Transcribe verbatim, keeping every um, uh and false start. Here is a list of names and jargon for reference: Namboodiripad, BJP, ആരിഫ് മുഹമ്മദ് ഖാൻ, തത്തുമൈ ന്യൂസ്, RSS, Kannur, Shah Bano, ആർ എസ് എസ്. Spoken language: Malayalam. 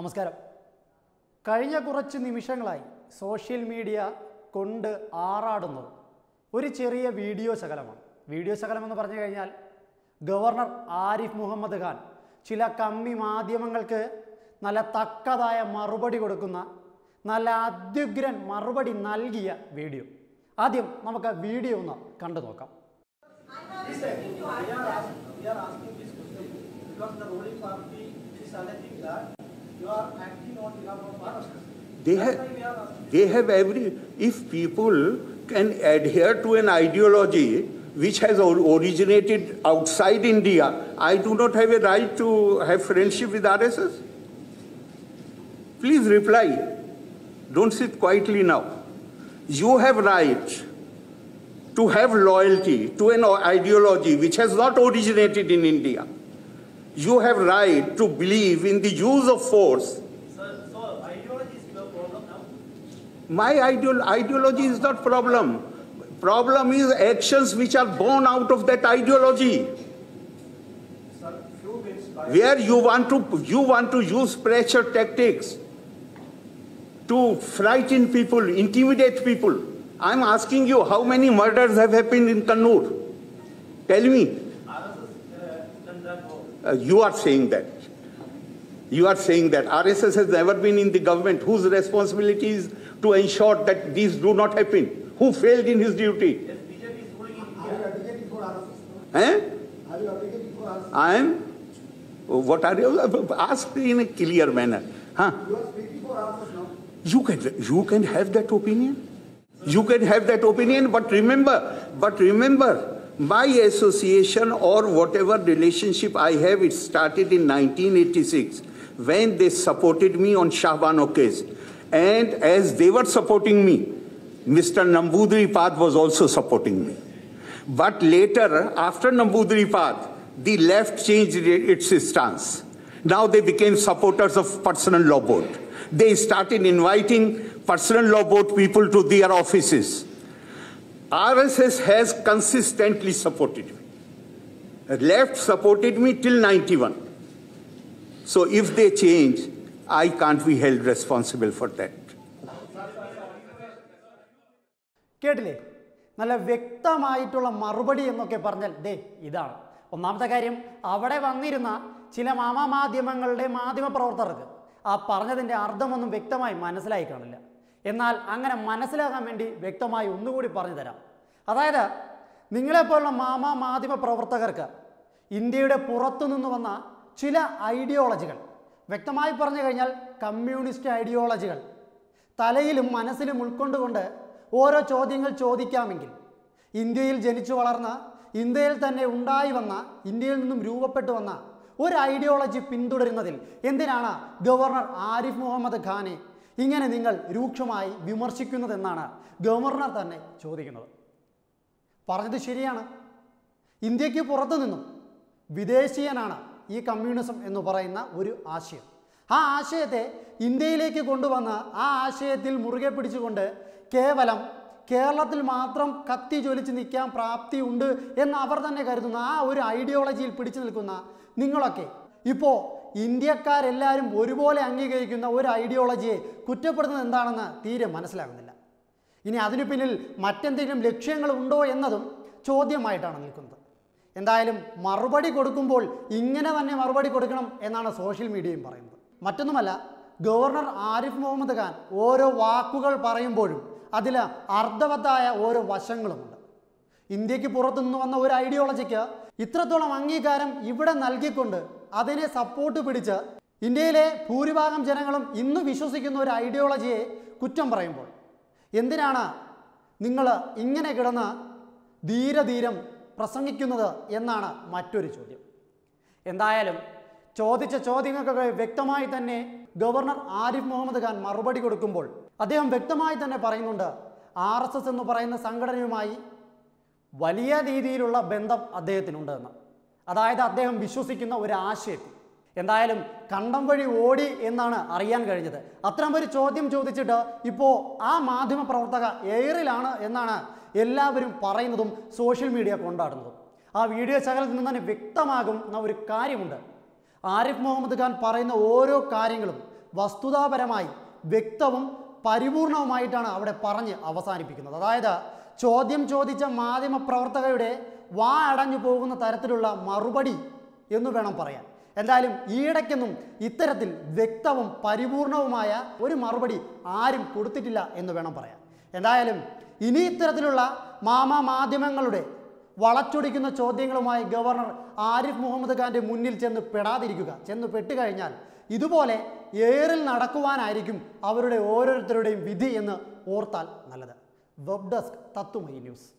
നമസ്കാരം. കഴിഞ്ഞ കുറച്ച് നിമിഷങ്ങളായി സോഷ്യൽ മീഡിയ കൊണ്ട് ആറാടുന്നത് ഒരു ചെറിയ വീഡിയോ ശകലമാണ്. വീഡിയോ ശകലമെന്ന് പറഞ്ഞു കഴിഞ്ഞാൽ ഗവർണർ ആരിഫ് മുഹമ്മദ് ഖാൻ ചില കമ്മി മാധ്യമങ്ങൾക്ക് നല്ല തക്കതായ മറുപടി കൊടുക്കുന്ന, നല്ല അത്യുഗ്രൻ മറുപടി നൽകിയ വീഡിയോ. ആദ്യം നമുക്ക് ആ വീഡിയോ ഒന്ന് കണ്ടു നോക്കാം. They have, they have every, if people can adhere to an ideology which has originated outside India, I do not have a right to have friendship with R S S. Please reply. Don't sit quietly now. You have right to have loyalty to an ideology which has not originated in India. You have right to believe in the use of force. Sir, so ideology is your problem now? My ideolo ideology is not problem. Problem is actions which are born out of that ideology. Sir, few minutes prior. Where you want to you want to use pressure tactics to frighten people, intimidate people. I'm asking you, how many murders have happened in Kannur? Tell me. Uh, you are saying that. You are saying that. R S S has never been in the government. Whose responsibility is to ensure that these do not happen? Who failed in his duty? Yes, B J P is ruling India. I am? What are you? Ask in a clear manner. Huh? You are speaking for R S S now. You can, you can have that opinion. You can have that opinion, but remember, but remember, my association or whatever relationship I have, it started in nineteen eighty-six when they supported me on Shah Bano case. And as they were supporting me, Mister Namboodiripad was also supporting me. But later, after Namboodiripad, the left changed its stance. Now they became supporters of personal law board. They started inviting personal law board people to their offices. R S S has consistently supported me. Left supported me till ninety-one. So if they change, I can't be held responsible for that. കേട്ടില്ലേ, നല്ല വ്യക്തമായിട്ടുള്ള മറുപടി എന്നൊക്കെ പറഞ്ഞാൽ ദേ ഇതാണ്. ഒന്നാമത്തെ കാര്യം, അവിടെ വന്നിരുന്ന ചില മാമാ മാധ്യമങ്ങളുടെ മാധ്യമ പ്രവർത്തകർക്ക് ആ പറഞ്ഞതിൻ്റെ അർത്ഥമൊന്നും വ്യക്തമായി മനസ്സിലായി കാണില്ല. എന്നാൽ അങ്ങനെ മനസ്സിലാക്കാൻ വേണ്ടി വ്യക്തമായി ഒന്നുകൂടി പറഞ്ഞു തരാം. അതായത്, നിങ്ങളെപ്പോലുള്ള മാമാ മാധ്യമ പ്രവർത്തകർക്ക് ഇന്ത്യയുടെ പുറത്തുനിന്ന് വന്ന ചില ഐഡിയോളജികൾ, വ്യക്തമായി പറഞ്ഞു കഴിഞ്ഞാൽ കമ്മ്യൂണിസ്റ്റ് ഐഡിയോളജികൾ തലയിലും മനസ്സിലും ഉൾക്കൊണ്ടുകൊണ്ട് ഓരോ ചോദ്യങ്ങൾ ചോദിക്കാമെങ്കിൽ, ഇന്ത്യയിൽ ജനിച്ചു വളർന്ന, ഇന്ത്യയിൽ തന്നെ ഉണ്ടായി വന്ന, ഇന്ത്യയിൽ നിന്നും രൂപപ്പെട്ടു വന്ന ഒരു ഐഡിയോളജി പിന്തുടരുന്നതിൽ എന്തിനാണ് ഗവർണർ ആരിഫ് മുഹമ്മദ് ഖാനെ ഇങ്ങനെ നിങ്ങൾ രൂക്ഷമായി വിമർശിക്കുന്നതെന്നാണ് ഗവർണർ തന്നെ ചോദിക്കുന്നത്. പറഞ്ഞത് ശരിയാണ്, ഇന്ത്യക്ക് പുറത്തു നിന്നും വിദേശീയനാണ് ഈ കമ്മ്യൂണിസം എന്ന് പറയുന്ന ഒരു ആശയം. ആ ആശയത്തെ ഇന്ത്യയിലേക്ക് കൊണ്ടുവന്ന് ആ ആശയത്തിൽ മുറുകെ പിടിച്ചുകൊണ്ട് കേവലം കേരളത്തിൽ മാത്രം കത്തി ജ്വലിച്ച് നിൽക്കാൻ പ്രാപ്തിയുണ്ട് എന്ന് അവർ തന്നെ കരുതുന്ന ആ ഒരു ഐഡിയോളജിയിൽ പിടിച്ചു നിൽക്കുന്ന നിങ്ങളൊക്കെ ഇപ്പോൾ ഇന്ത്യക്കാരെല്ലാവരും ഒരുപോലെ അംഗീകരിക്കുന്ന ഒരു ഐഡിയോളജിയെ കുറ്റപ്പെടുത്തുന്നത് എന്താണെന്ന് തീരെ മനസ്സിലാകുന്നില്ല. ഇനി അതിനു പിന്നിൽ മറ്റെന്തെങ്കിലും ലക്ഷ്യങ്ങൾ ഉണ്ടോ എന്നതും ചോദ്യമായിട്ടാണ് നിൽക്കുന്നത്. എന്തായാലും മറുപടി കൊടുക്കുമ്പോൾ ഇങ്ങനെ തന്നെ മറുപടി കൊടുക്കണം എന്നാണ് സോഷ്യൽ മീഡിയയും പറയുന്നത്. മറ്റൊന്നുമല്ല, ഗവർണർ ആരിഫ് മുഹമ്മദ് ഖാൻ ഓരോ വാക്കുകൾ പറയുമ്പോഴും അതിൽ അർത്ഥവത്തായ ഓരോ വശങ്ങളുമുണ്ട്. ഇന്ത്യക്ക് പുറത്തുനിന്ന് വന്ന ഒരു ഐഡിയോളജിക്ക് ഇത്രത്തോളം അംഗീകാരം ഇവിടെ നൽകിക്കൊണ്ട് അതിനെ സപ്പോർട്ട് പിടിച്ച് ഇന്ത്യയിലെ ഭൂരിഭാഗം ജനങ്ങളും ഇന്ന് വിശ്വസിക്കുന്ന ഒരു ഐഡിയോളജിയെ കുറ്റം പറയുമ്പോൾ എന്തിനാണ് നിങ്ങൾ ഇങ്ങനെ കിടന്ന് ധീരധീരം പ്രസംഗിക്കുന്നത് എന്നാണ് മറ്റൊരു ചോദ്യം. എന്തായാലും ചോദിച്ച ചോദ്യങ്ങൾക്കൊക്കെ വ്യക്തമായി തന്നെ ഗവർണർ ആരിഫ് മുഹമ്മദ് ഖാൻ മറുപടി കൊടുക്കുമ്പോൾ അദ്ദേഹം വ്യക്തമായി തന്നെ പറയുന്നുണ്ട്, ആർ എസ് എസ് എന്ന് പറയുന്ന സംഘടനയുമായി വലിയ രീതിയിലുള്ള ബന്ധം അദ്ദേഹത്തിനുണ്ട് എന്ന്. അതായത്, അദ്ദേഹം വിശ്വസിക്കുന്ന ഒരു ആശയത്തിൽ. എന്തായാലും കണ്ടം വഴി ഓടി എന്നാണ് അറിയാൻ കഴിഞ്ഞത്. അത്തരം ഒരു ചോദ്യം ചോദിച്ചിട്ട് ഇപ്പോൾ ആ മാധ്യമ പ്രവർത്തക എയറിലാണ് എന്നാണ് എല്ലാവരും പറയുന്നതും സോഷ്യൽ മീഡിയ കൊണ്ടാടുന്നതും. ആ വീഡിയോ ശകലത്തിൽ നിന്ന് തന്നെ വ്യക്തമാകുന്ന ഒരു കാര്യമുണ്ട്, ആരിഫ് മുഹമ്മദ് ഖാൻ പറയുന്ന ഓരോ കാര്യങ്ങളും വസ്തുതാപരമായി വ്യക്തവും പരിപൂർണവുമായിട്ടാണ് അവിടെ പറഞ്ഞു അവസാനിപ്പിക്കുന്നത്. അതായത് ചോദ്യം ചോദിച്ച മാധ്യമ പ്രവർത്തകരുടെ വാ അടഞ്ഞു പോകുന്ന തരത്തിലുള്ള മറുപടി എന്ന് വേണം പറയാൻ. എന്തായാലും ഈയിടയ്ക്കൊന്നും ഇത്തരത്തിൽ വ്യക്തവും പരിപൂർണവുമായ ഒരു മറുപടി ആരും കൊടുത്തിട്ടില്ല എന്ന് വേണം പറയാൻ. എന്തായാലും ഇനി ഇത്തരത്തിലുള്ള മാമാ മാധ്യമങ്ങളുടെ വളച്ചൊടിക്കുന്ന ചോദ്യങ്ങളുമായി ഗവർണർ ആരിഫ് മുഹമ്മദ് ഖാൻ്റെ മുന്നിൽ ചെന്ന് പെടാതിരിക്കുക. ചെന്ന് പെട്ടുകഴിഞ്ഞാൽ ഇതുപോലെ ഏറിൽ നടക്കുവാനായിരിക്കും അവരുടെ ഓരോരുത്തരുടെയും വിധി എന്ന് ഓർത്താൽ നല്ലത്. വെബ് ഡെസ്ക് തത്തുമൈ ന്യൂസ്.